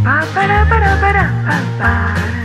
Ba-ba-da-ba-da-ba-da-ba-ba.